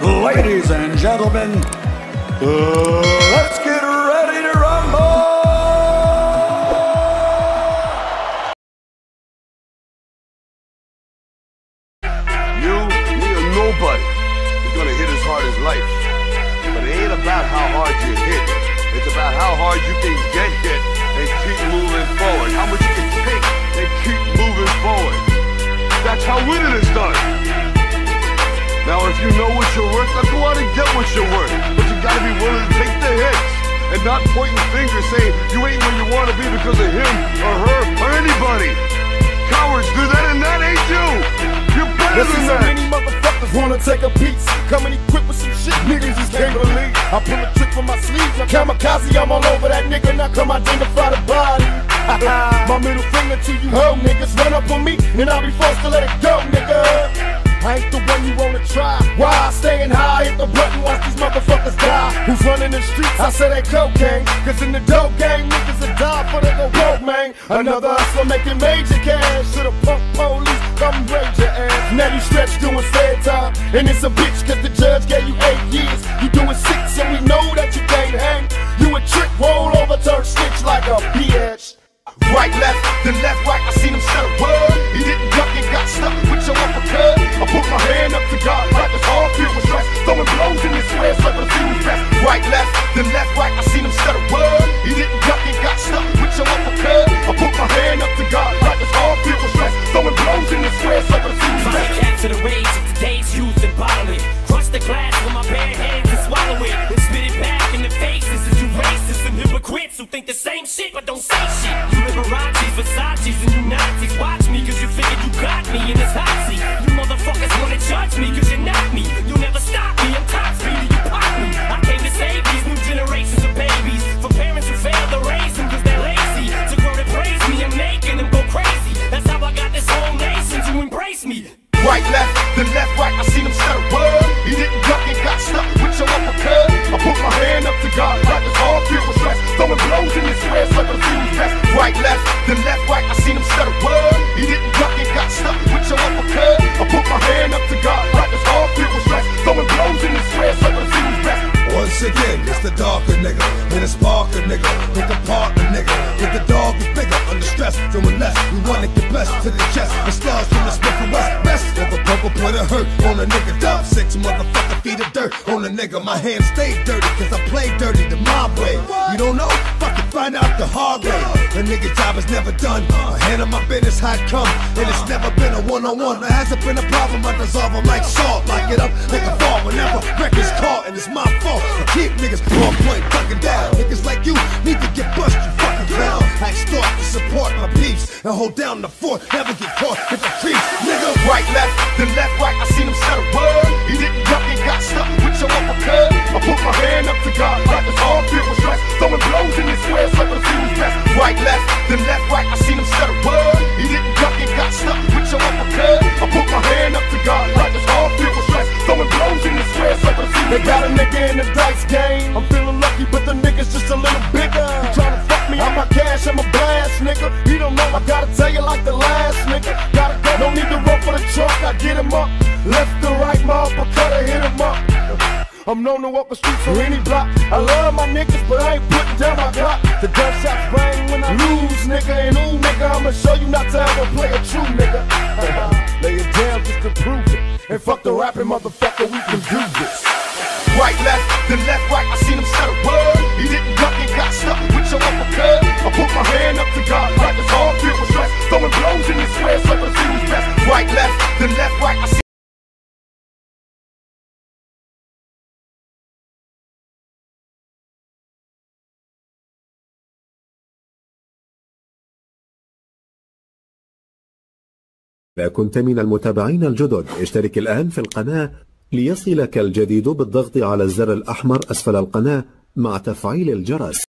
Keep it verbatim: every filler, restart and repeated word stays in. Ladies and gentlemen, let's get ready to rumble! You, me, or nobody is gonna hit as hard as life. But it ain't about how hard you hit. It's about how hard you can get hit and keep moving forward. How much you can take and keep moving forward. That's how winning is done. Now if you know what you're worth, now go out and get what you're worth. But you gotta be willing to take the hits and not pointing fingers saying you ain't where you wanna be because of him or her or anybody. Cowards do that and that ain't you. You're better than that. So many motherfuckers wanna take a piece, coming equipped with some shit niggas just can't believe. I pull a trick from my sleeves, like kamikaze, I'm all over that nigga. Now come identify the body. My middle finger to you hoe niggas, run up on me and I'll be forced to let it go, nigga. I ain't the one you wanna try. Why? Staying high, hit the button, watch these motherfuckers die. Who's running the streets? I said they cocaine. Cause in the dope gang, niggas will die for they go rogue, man. Another hustler making major cash. Should've punk police, come raise your ass. Now you stretch doing sad time. And it's a bitch cause the judge gave you eight years. You doing six and we know that you can't hang. You a trick, roll over, turn snitch like a bitch. Right, left, then left, right, I seen him set a word. He didn't duck and got stuck with your uppercut. I put my hand up to God like it's all filled with stress. Throwing blows in his square, so the few fast. Right, left, then left, right, I seen him set a word. He didn't duck and got stuck with your uppercut. I put my hand up to God like it's all filled with stress. Throwing blows in his square, so the few fast. Find cap to the rage of today's used and bottle it. Crush the glass with my bare hands and swallow it. And spit it back in the faces as you racists and hypocrites who think the same shit but don't say shit. Liberace's, Versace's, and you Nazis. Watch me, cause you figured you got me in this hot seat. You motherfuckers wanna judge me, cause you're not me. You'll never stop me, I'm top speed, you pop me. I came to save these new generations of babies. For parents who fail to raise them, cause they're lazy. To grow to praise me and making them go crazy. That's how I got this whole nation to embrace me. Right, left, then left, right, I seen him set a word. He didn't duck and got stuck with your uppercut. I put my hand up to God like it's all filled with stress. Throwing blows in his square, so the few fast. Right, left, then left, right, I seen him set a word. He didn't duck and got stuck with your uppercut. I put my hand up to God like it's all filled with stress. Throwing blows in his square, so the few fast. Once again, it's the darker nigga, and it's sparker nigga, with the partner nigga, with the dog is bigger, under stress, feeling less, we wanna get blessed to the chest, the stars from the Smith and West, best of a purple point of hurt, on a nigga, dub six, motherfucker, feet of dirt, on a nigga, my hands stay dirty, cause I play dirty the mob way, you don't know, fucking find out the hard way, a nigga job is never done, a hand on my business, how it come, and it's never been a one-on-one, there hasn't been a problem, I dissolve them like salt, lock it up, make a fall, whenever records caught, and it's my fault. I keep niggas on point, fucking down. Niggas like you need to get bust, you fucking clown. I extort to support my peeps and hold down the fort. Never get caught with the creeps, nigga. Right, left, then left, right. I seen him set a word. He didn't duck and got stuck with your uppercut. I put my hand up to God like it's all filled with stress. Throwing blows in his squares like the few best. Right, left, then left, right. I seen him set a word. He didn't duck and got stuck with your uppercut. I put my hand up to God like it's all filled with stress. Throwing blows in his squares like the few best. They got a nigga in the dice game. I'm feeling lucky, but the nigga's just a little bigger. You tryna fuck me? I'm my cash, I'm a blast, nigga. You don't know, I gotta tell you like the last nigga. Gotta go, no need to run for the truck. I get him up, left to right, my uppercut, I hit him up. I'm known to walk the streets or any block. I love my niggas, but I ain't putting down my block. The gunshots bang when I lose, nigga. And ooh, nigga, I'ma show you not to ever play a true nigga. Lay it down just to prove it. And fuck the rapping, motherfucker, we can do this. Right, left, then left, right, I seen him set a word. He didn't duck and got stuck with your uppercut. I put my hand up to God like it's all filled with stress. Throwing blows in his square, so the few best. Right, left, then left, right, I seen إذا كنت من المتابعين الجدد اشترك الآن في القناة ليصلك الجديد بالضغط على الزر الأحمر أسفل القناة مع تفعيل الجرس.